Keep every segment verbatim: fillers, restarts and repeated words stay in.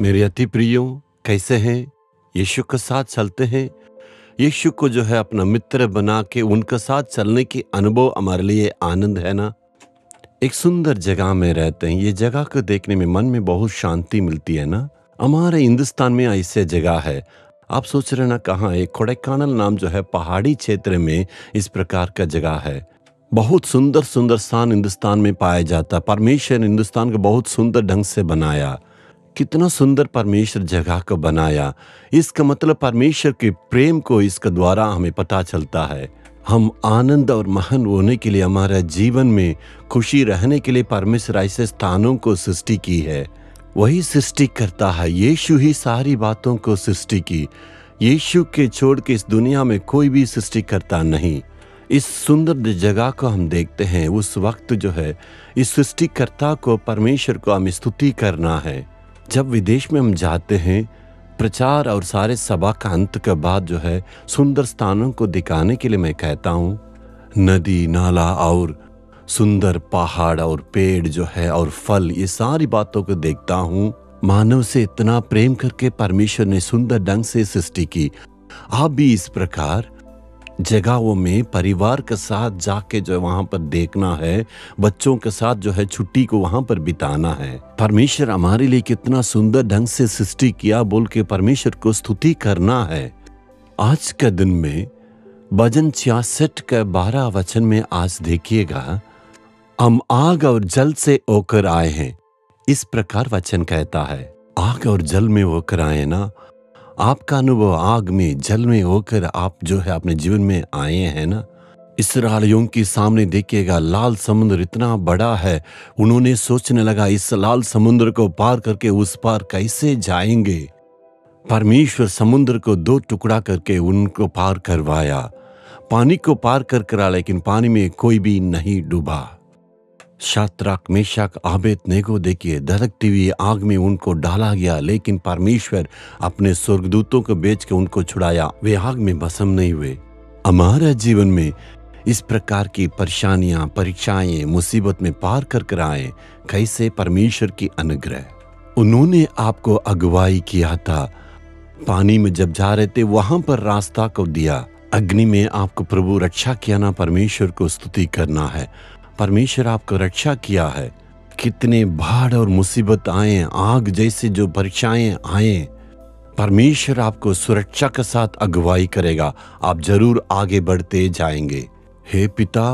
मेरे अति प्रियो, कैसे हैं? यीशु के साथ चलते हैं। यीशु को जो है अपना मित्र बना के उनके साथ चलने की अनुभव हमारे लिए आनंद है ना। एक सुंदर जगह में रहते हैं, ये जगह को देखने में मन में बहुत शांति मिलती है ना। हमारे हिंदुस्तान में ऐसे जगह है, आप सोच रहे ना कहाँ है? खोडकानल नाम जो है पहाड़ी क्षेत्र में इस प्रकार का जगह है। बहुत सुंदर सुंदर स्थान हिंदुस्तान में पाया जाता। परमेश्वर हिंदुस्तान को बहुत सुंदर ढंग से बनाया। कितना सुंदर परमेश्वर जगह को बनाया, इसका मतलब परमेश्वर के प्रेम को इसके द्वारा हमें पता चलता है। हम आनंद और महान होने के लिए, हमारे जीवन में खुशी रहने के लिए परमेश्वर ऐसे स्थानों को सृष्टि की है। वही सृष्टि करता है, यीशु ही सारी बातों को सृष्टि की। यीशु के छोड़ के इस दुनिया में कोई भी सृष्टि करता नहीं। इस सुंदर जगह को हम देखते हैं, उस वक्त जो है इस सृष्टिकर्ता को, परमेश्वर को हमें स्तुति करना है। जब विदेश में हम जाते हैं प्रचार और सारे सभा का अंत के बाद जो है सुंदर स्थानों को दिखाने के लिए मैं कहता हूँ, नदी नाला और सुंदर पहाड़ और पेड़ जो है और फल, ये सारी बातों को देखता हूँ। मानव से इतना प्रेम करके परमेश्वर ने सुंदर ढंग से सृष्टि की। आप भी इस प्रकार जगहों में परिवार के साथ जाके जो वहाँ पर देखना है, बच्चों के साथ जो है छुट्टी को वहाँ पर बिताना है। परमेश्वर हमारे लिए कितना सुंदर ढंग से सृष्टि किया बोल के परमेश्वर को स्तुति करना है। आज के दिन में भजन छियासठ के बारह वचन में आज देखिएगा, हम आग और जल से होकर आए हैं। इस प्रकार वचन कहता है, आग और जल में होकर आए ना। आपका अनुभव आग में जल में होकर आप जो है अपने जीवन में आए हैं ना। इसराइलियों के सामने देखिएगा, लाल समुद्र इतना बड़ा है, उन्होंने सोचने लगा इस लाल समुद्र को पार करके उस पार कैसे जाएंगे। परमेश्वर समुद्र को दो टुकड़ा करके उनको पार करवाया, पानी को पार कर करा, लेकिन पानी में कोई भी नहीं डूबा। शात्राक, मेशक, आबेदनेगो देखिए धड़कती हुई आग में उनको डाला गया, लेकिन परमेश्वर अपने स्वर्गदूतों को बेच के उनको छुड़ाया, वे आग में भस्म नहीं हुए। हमारे जीवन में इस प्रकार की परेशानियां, परीक्षाएं, मुसीबत में पार कर कर आए, कैसे परमेश्वर की अनुग्रह। उन्होंने आपको अगुवाई किया था, पानी में जब जा रहे थे वहां पर रास्ता को दिया, अग्नि में आपको प्रभु रक्षा किया ना। परमेश्वर को स्तुति करना है, परमेश्वर आपको रक्षा किया है। कितने बाढ़ और मुसीबत आए, आग जैसे जो परीक्षाएं आए, परमेश्वर आपको सुरक्षा के साथ अगुवाई करेगा, आप जरूर आगे बढ़ते जाएंगे। हे पिता,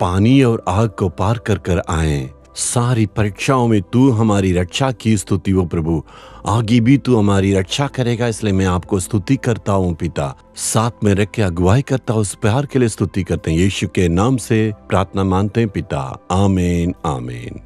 पानी और आग को पार कर कर आए, सारी परीक्षाओं में तू हमारी रक्षा की, स्तुति हो प्रभु। आगे भी तू हमारी रक्षा करेगा, इसलिए मैं आपको स्तुति करता हूँ पिता। साथ में रख के अगुवाई करता हूँ, उस प्यार के लिए स्तुति करते हैं। यीशु के नाम से प्रार्थना मानते हैं पिता, आमीन आमीन।